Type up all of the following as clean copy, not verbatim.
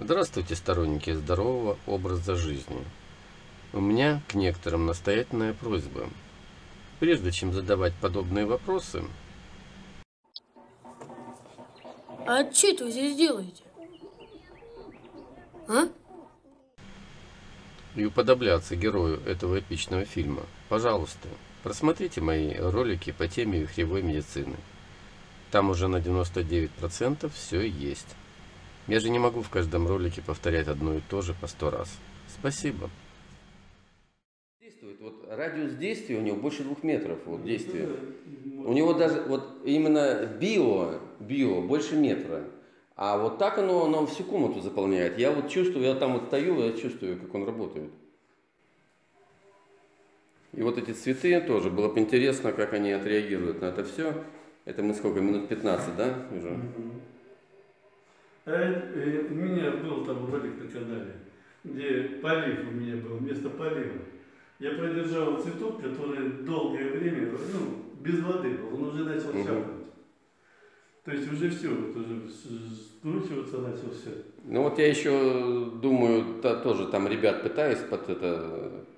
Здравствуйте, сторонники здорового образа жизни. У меня к некоторым настоятельная просьба. Прежде чем задавать подобные вопросы... А что это вы здесь делаете? А? И уподобляться герою этого эпичного фильма, пожалуйста, просмотрите мои ролики по теме вихревой медицины. Там уже на 99% все есть. Я же не могу в каждом ролике повторять одно и то же по 100 раз. Спасибо. Вот радиус действия у него больше 2 метров. Вот действия. У него даже вот именно био больше метра. А вот так оно всю комнату заполняет. Я вот чувствую, я там вот стою, я чувствую, как он работает. И вот эти цветы тоже. Было бы интересно, как они отреагируют на это все. Это мы сколько? Минут 15, да? Уже? У меня был там ролик на канале, где полив у меня был, вместо полива. Я продержал цветок, который долгое время, ну, без воды был, он уже начал шапнуть. То есть уже все, вот уже скручиваться начал все. Ну вот я еще думаю, тоже там ребят пытаюсь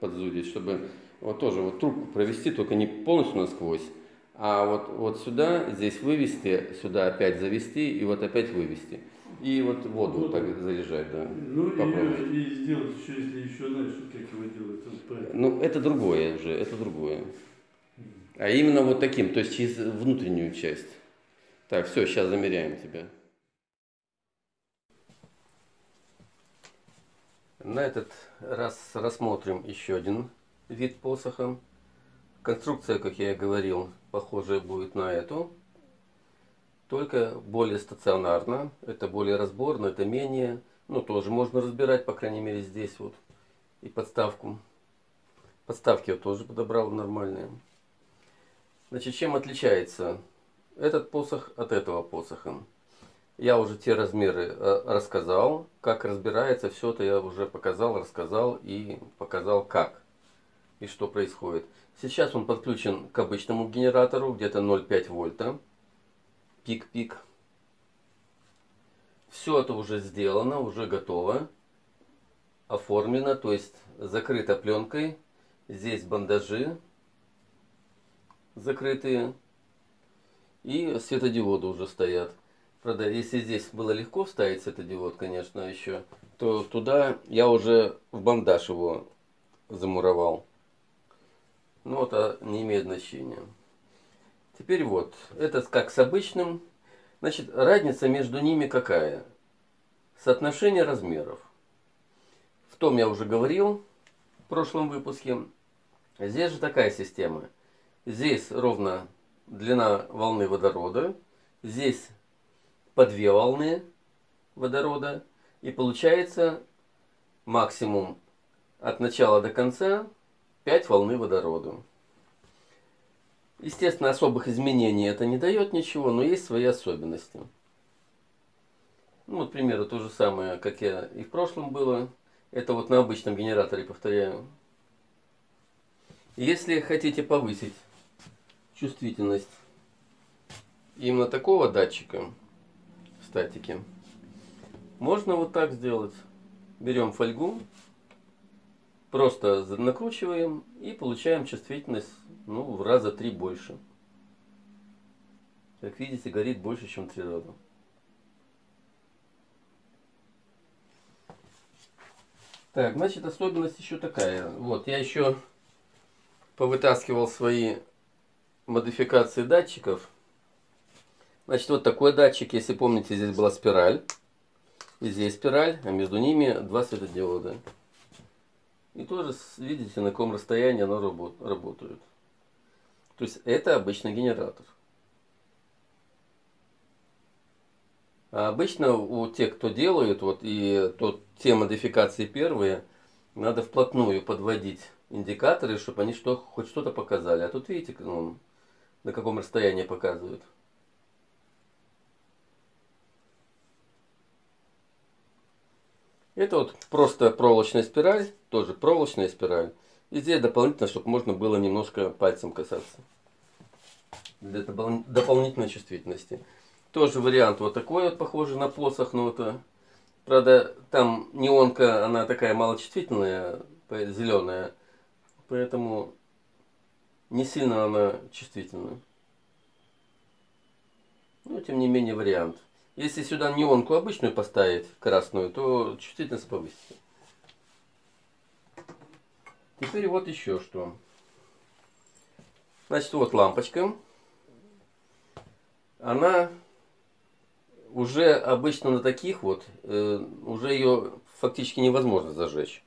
подзудить, чтобы вот тоже вот трубку провести, только не полностью насквозь, а вот сюда, здесь вывести, сюда опять завести и вот опять вывести. И вот воду вот так заряжать, да. Ну и сделать еще, если еще дальше, как его делать. Ну это другое уже, это другое. А именно вот таким, то есть через внутреннюю часть. Так, все, сейчас замеряем тебя. На этот раз рассмотрим еще один вид посоха. Конструкция, как я и говорил, похожая будет на эту. Только более стационарно, это более разборно, это менее, ну тоже можно разбирать, по крайней мере здесь вот, и подставку. Подставки я тоже подобрал нормальные. Значит, чем отличается этот посох от этого посоха? Я уже те размеры рассказал, как разбирается, все это я уже показал, рассказал и показал как и что происходит. Сейчас он подключен к обычному генератору, где-то 0,5 вольта. Пик-пик. Все это уже сделано, уже готово, оформлено, то есть закрыто пленкой. Здесь бандажи закрытые и светодиоды уже стоят. Правда, если здесь было легко вставить светодиод, конечно, еще, то туда я уже в бандаж его замуровал. Но это не имеет значения. Теперь вот, это как с обычным. Значит, разница между ними какая? Соотношение размеров. В том я уже говорил в прошлом выпуске. Здесь же такая система. Здесь ровно длина волны водорода. Здесь по 2 волны водорода. И получается максимум от начала до конца 5 волн водорода. Естественно, особых изменений это не дает ничего, но есть свои особенности. Ну, вот, к примеру, то же самое, как я и в прошлом было. Это вот на обычном генераторе, повторяю. Если хотите повысить чувствительность именно такого датчика статики, можно вот так сделать. Берем фольгу, просто накручиваем и получаем чувствительность, ну, в раза 3 больше. Как видите, горит больше, чем 3 раза. Так, значит, особенность еще такая. Вот, я еще повытаскивал свои модификации датчиков. Значит, вот такой датчик, если помните, здесь была спираль. И здесь спираль, а между ними 2 светодиода. И тоже, видите, на каком расстоянии оно работает. То есть это обычный генератор. А обычно у тех, кто делают, вот и те модификации первые, надо вплотную подводить индикаторы, чтобы они хоть что-то показали. А тут видите, ну, на каком расстоянии показывают. Это вот просто проволочная спираль, тоже проволочная спираль. И здесь дополнительно, чтобы можно было немножко пальцем касаться. Для дополнительной чувствительности. Тоже вариант вот такой, вот похожий на посох, но это Правда, там неонка, она такая малочувствительная, зеленая, поэтому не сильно она чувствительна. Но тем не менее вариант. Если сюда неонку обычную поставить, красную, то чувствительность повысится. Теперь вот еще что. Значит, вот лампочка. Она уже обычно на таких вот, уже ее фактически невозможно зажечь.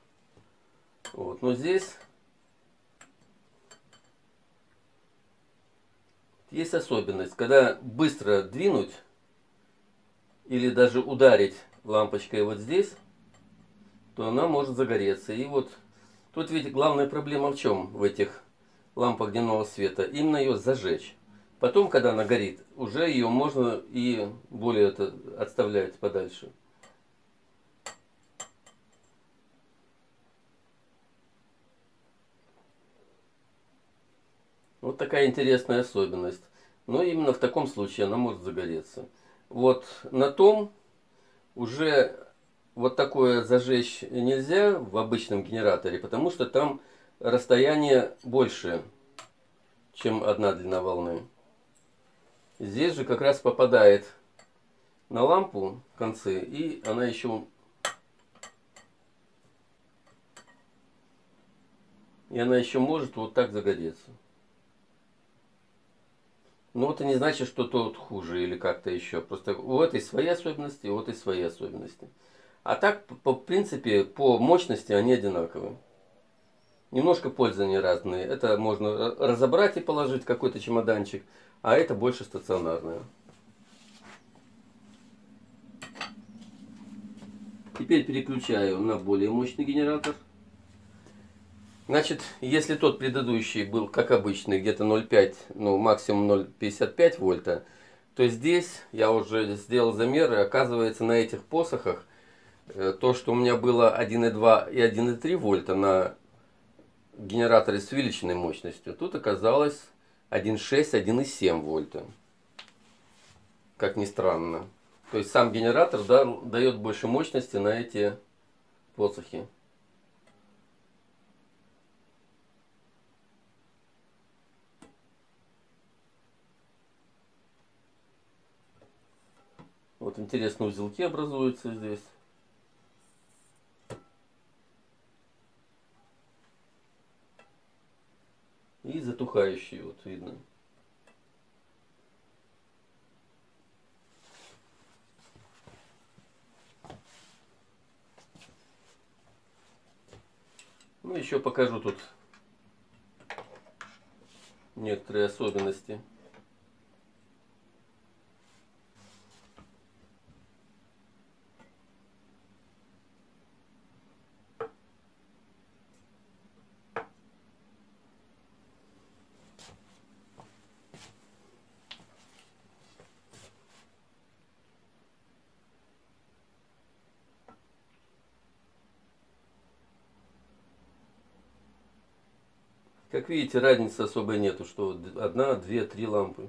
Вот, но здесь есть особенность, когда быстро двинуть или даже ударить лампочкой вот здесь, то она может загореться. И вот тут ведь главная проблема в чем в этих лампах дневного света? Именно ее зажечь. Потом, когда она горит, уже ее можно и более отставлять подальше. Вот такая интересная особенность. Но именно в таком случае она может загореться. Вот на том уже вот такое зажечь нельзя в обычном генераторе, потому что там расстояние больше, чем одна длина волны. Здесь же как раз попадает на лампу в конце, и она еще может вот так загореться. Но это не значит, что тот хуже или как-то еще. Просто у этой свои особенности, у этой свои особенности. А так, в принципе, по мощности они одинаковы. Немножко пользы не разные. Это можно разобрать и положить в какой-то чемоданчик. А это больше стационарное. Теперь переключаю на более мощный генератор. Значит, если тот предыдущий был, как обычный, где-то 0,5, ну максимум 0,55 вольта, то здесь я уже сделал замеры. Оказывается, на этих посохах то, что у меня было 1,2 и 1,3 вольта на генераторе с увеличенной мощностью, тут оказалось 1,6, 1,7 вольта. Как ни странно. То есть сам генератор дает больше мощности на эти посохи. Вот интересно, узелки образуются здесь. И затухающие, вот видно. Ну, еще покажу тут некоторые особенности. Как видите, разницы особой нету, что одна, две, три лампы.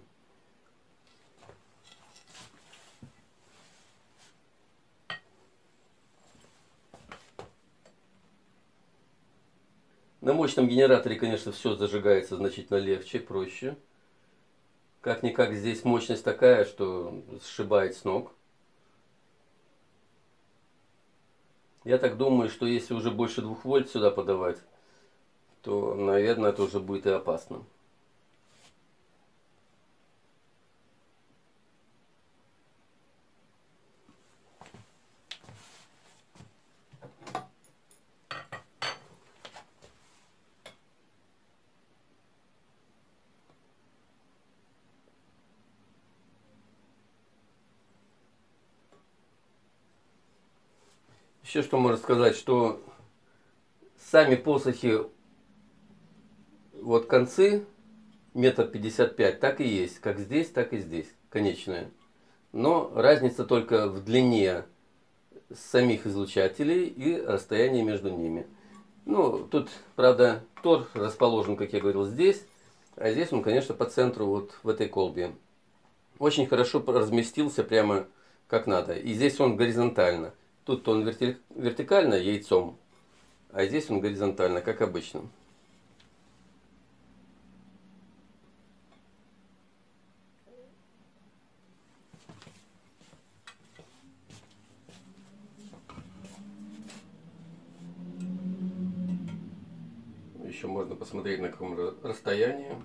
На мощном генераторе, конечно, все зажигается значительно легче, проще. Как-никак здесь мощность такая, что сшибает с ног. Я так думаю, что если уже больше 2 вольт сюда подавать, то, наверное, это уже будет и опасно. Еще что можно сказать, что сами посохи, вот концы, метр 55, так и есть, как здесь, так и здесь, конечные. Но разница только в длине самих излучателей и расстоянии между ними. Ну, тут, правда, тор расположен, как я говорил, здесь, а здесь он, конечно, по центру, вот в этой колбе. Очень хорошо разместился, прямо как надо. И здесь он горизонтально. Тут он вертикально яйцом, а здесь он горизонтально, как обычно. Еще можно посмотреть, на каком расстоянии.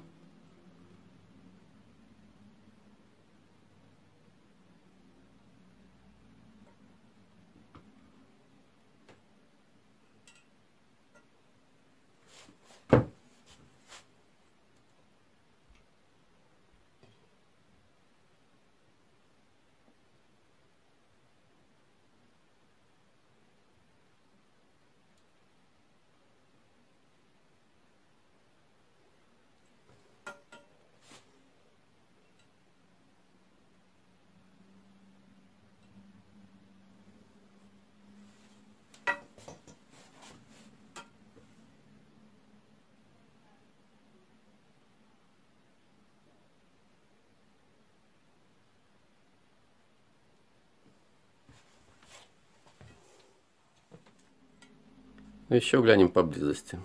Еще глянем поблизости.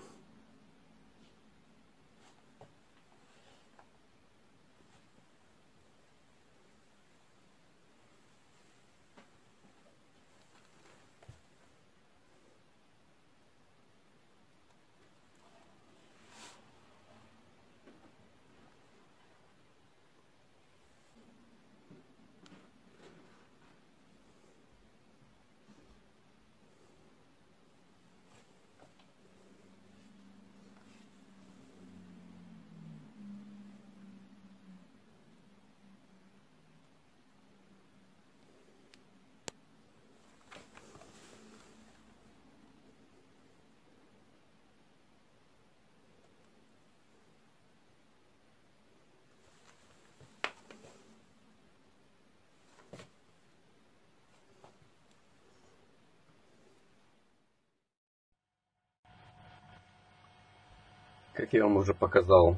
Как я вам уже показал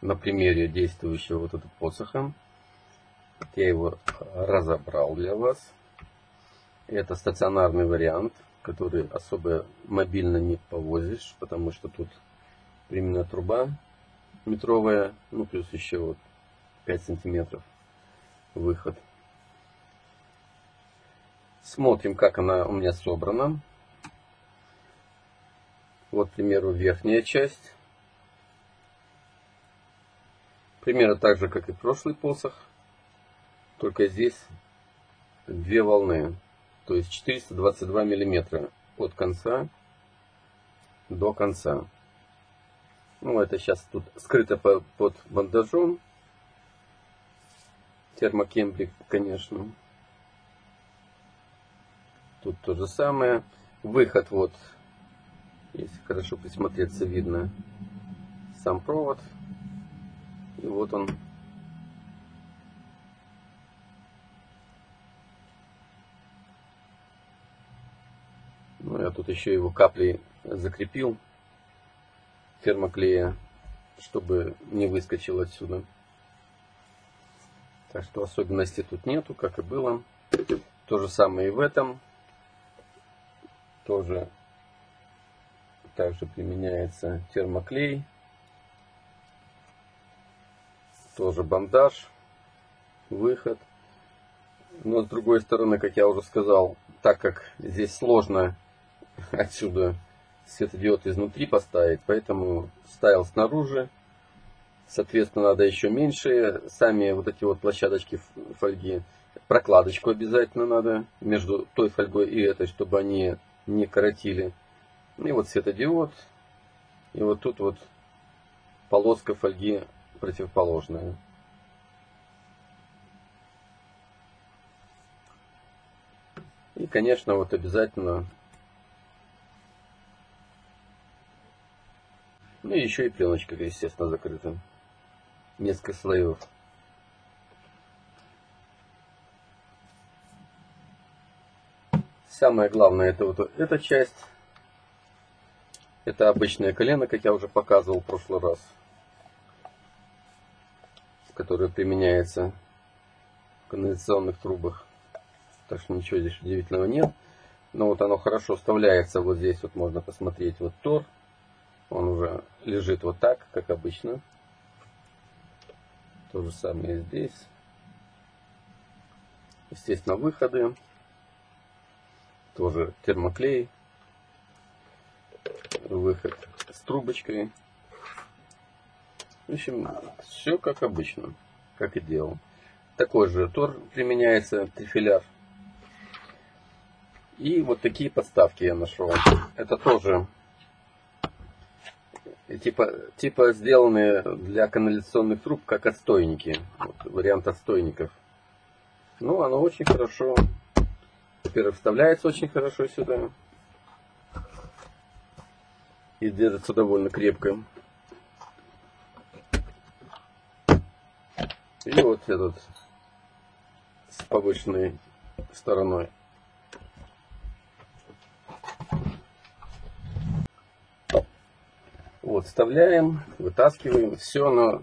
на примере действующего вот этого посоха, я его разобрал для вас. Это стационарный вариант, который особо мобильно не повозишь, потому что тут временная труба метровая, ну плюс еще вот 5 сантиметров выход. Смотрим, как она у меня собрана. Вот, к примеру, верхняя часть. Примерно так же, как и прошлый посох, только здесь две волны, то есть 422 миллиметра от конца до конца. Ну, это сейчас тут скрыто под бандажом, термокембрик, конечно. Тут то же самое. Выход, вот, если хорошо присмотреться, видно сам провод. И вот он. Ну, я тут еще его каплей закрепил термоклея, чтобы не выскочил отсюда. Так что особенностей тут нету, как и было. То же самое и в этом. Тоже также применяется термоклей. Тоже бандаж, выход. Но с другой стороны, как я уже сказал, так как здесь сложно отсюда светодиод изнутри поставить, поэтому ставил снаружи. Соответственно, надо еще меньше. Сами вот эти вот площадочки фольги, прокладочку обязательно надо между той фольгой и этой, чтобы они не коротили. И вот светодиод. И вот тут вот полоска фольги противоположная. И, конечно, вот обязательно, ну и еще и пленочка, естественно, закрыта. Несколько слоев. Самое главное, это вот эта часть. Это обычное колено, как я уже показывал в прошлый раз, которая применяется в канализационных трубах. Так что ничего здесь удивительного нет. Но вот оно хорошо вставляется вот здесь. Вот можно посмотреть вот тор. Он уже лежит вот так, как обычно. То же самое здесь. Естественно, выходы. Тоже термоклей. Выход с трубочкой. В общем, все как обычно. Как и делал. Такой же тор применяется, трифиляр. И вот такие подставки я нашел. Это тоже типа сделанные для канализационных труб, как отстойники. Вот, вариант отстойников. Ну, оно очень хорошо. Во-первых, вставляется очень хорошо сюда. И держится довольно крепко. И вот этот с повышенной стороной. Вот, вставляем, вытаскиваем. Все, но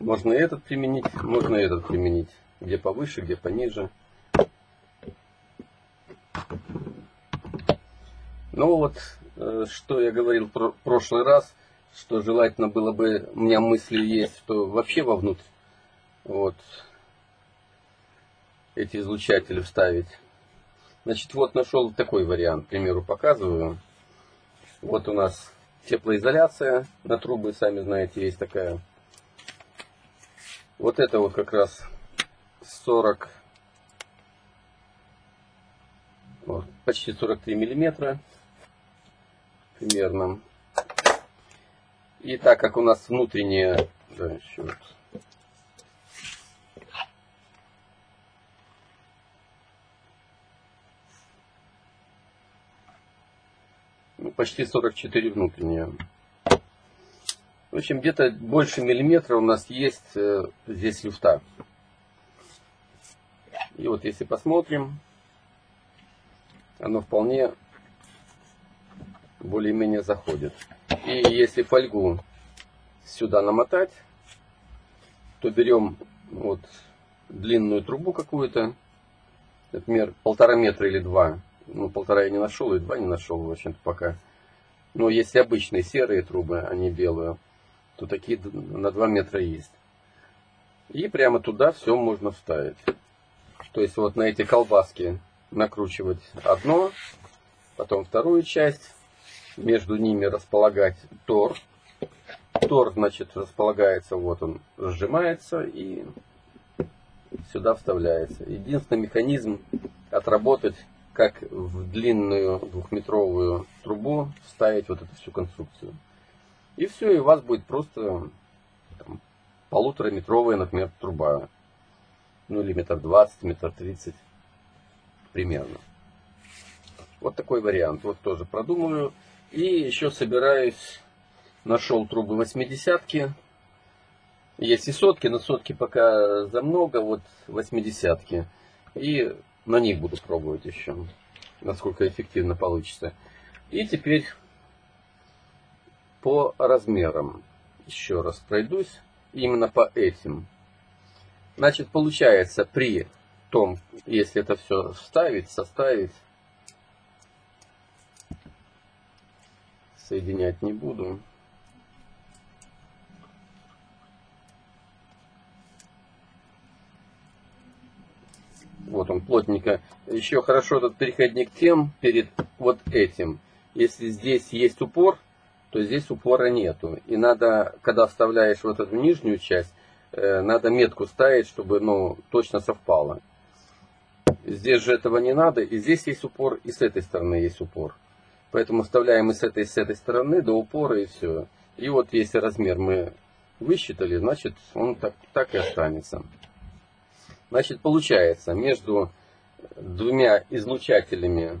можно этот применить, можно этот применить. Где повыше, где пониже. Ну вот, что я говорил в прошлый раз, что желательно было бы, у меня мысли есть, что вообще вовнутрь вот эти излучатели вставить. Значит, вот нашел такой вариант, к примеру, показываю. Вот у нас теплоизоляция на трубы, сами знаете, есть такая. Вот это вот как раз 40, вот, почти 43 миллиметра примерно. И так как у нас внутренняя, да, черт. Почти 44 внутренние. В общем, где-то больше миллиметра у нас есть здесь люфта. И вот если посмотрим, оно вполне более-менее заходит. И если фольгу сюда намотать, то берем вот длинную трубу какую-то, например, 1,5 метра или 2. Ну, 1,5 я не нашел, и 2 не нашел, в общем-то, пока. Но если обычные серые трубы, а не белые, то такие на 2 метра есть. И прямо туда все можно вставить. То есть вот на эти колбаски накручивать одно, потом вторую часть. Между ними располагать тор. Тор, значит, располагается, вот он сжимается и сюда вставляется. Единственный механизм отработать, как в длинную 2-метровую трубу вставить вот эту всю конструкцию. И все, и у вас будет просто 1,5-метровая, например, труба. Ну или 1,20 м, 1,30 м примерно. Вот такой вариант. Вот тоже продумываю. И еще собираюсь, нашел трубы 80-ки. Есть и сотки, но сотки пока за много, вот 80-ки. И на них буду пробовать еще, насколько эффективно получится. И теперь по размерам еще раз пройдусь. Именно по этим. Значит, получается, при том, если это все вставить, составить, соединять не буду. Вот он, плотненько. Еще хорошо этот переходник тем, перед вот этим. Если здесь есть упор, то здесь упора нету. И надо, когда вставляешь вот эту нижнюю часть, надо метку ставить, чтобы, ну, точно совпало. Здесь же этого не надо. И здесь есть упор, и с этой стороны есть упор. Поэтому вставляем и с этой стороны до упора, и все. И вот если размер мы высчитали, значит, он так и останется. Значит, получается, между двумя излучателями,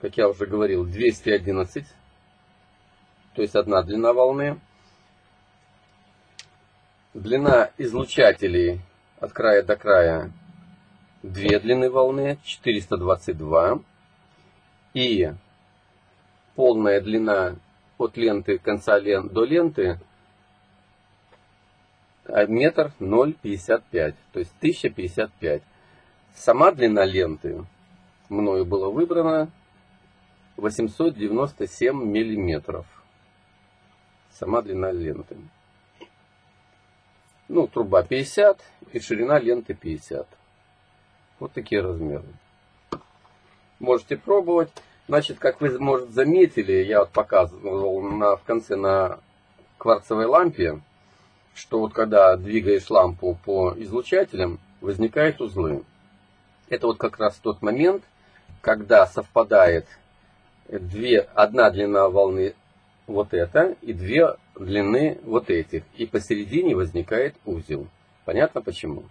как я уже говорил, 211, то есть одна длина волны. Длина излучателей от края до края, две длины волны, 422. И полная длина от ленты, конца ленты до ленты, 1,055 м, то есть 1055. Сама длина ленты мною была выбрана 897 миллиметров. Сама длина ленты. Ну, труба 50 и ширина ленты 50. Вот такие размеры. Можете пробовать. Значит, как вы, может, заметили, я вот показывал в конце на кварцевой лампе, что вот когда двигаешь лампу по излучателям, возникают узлы. Это вот как раз тот момент, когда совпадает одна длина волны вот эта и две длины вот этих. И посередине возникает узел. Понятно почему?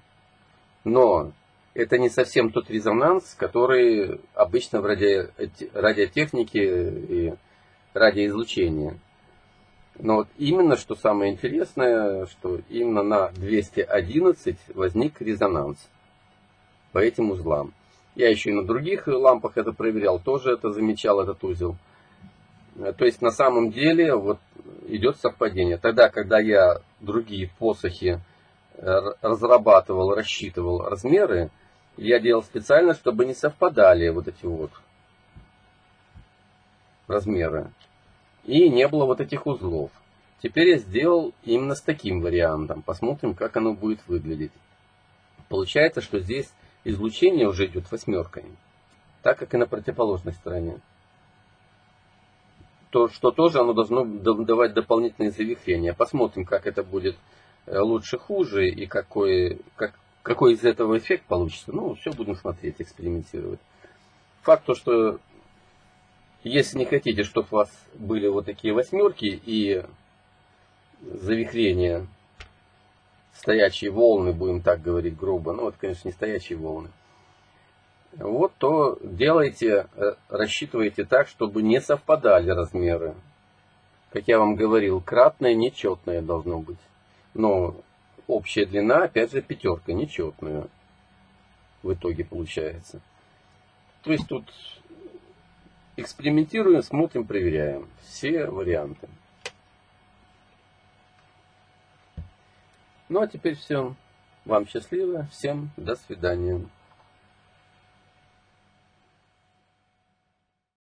Но это не совсем тот резонанс, который обычно в радиотехнике и радиоизлучении. Но вот именно, что самое интересное, что именно на 211 возник резонанс по этим узлам. Я еще и на других лампах это проверял, тоже это замечал, этот узел. То есть на самом деле вот идет совпадение. Тогда, когда я другие посохи разрабатывал, рассчитывал размеры, я делал специально, чтобы не совпадали вот эти вот размеры. И не было вот этих узлов. Теперь я сделал именно с таким вариантом. Посмотрим, как оно будет выглядеть. Получается, что здесь излучение уже идет восьмеркой. Так как и на противоположной стороне. То, что тоже оно должно давать дополнительные завихрения. Посмотрим, как это будет лучше, хуже и какой из этого эффект получится. Ну, все будем смотреть, экспериментировать. Факт то, что если не хотите, чтобы у вас были вот такие восьмерки и завихрения, стоячие волны, будем так говорить грубо, ну, это, конечно, не стоячие волны, вот, то делайте, рассчитывайте так, чтобы не совпадали размеры. Как я вам говорил, кратное, нечетное должно быть. Но общая длина, опять же, пятерка, нечетная в итоге получается. То есть тут экспериментируем, смотрим, проверяем все варианты. Ну а теперь все. Вам счастливо. Всем до свидания.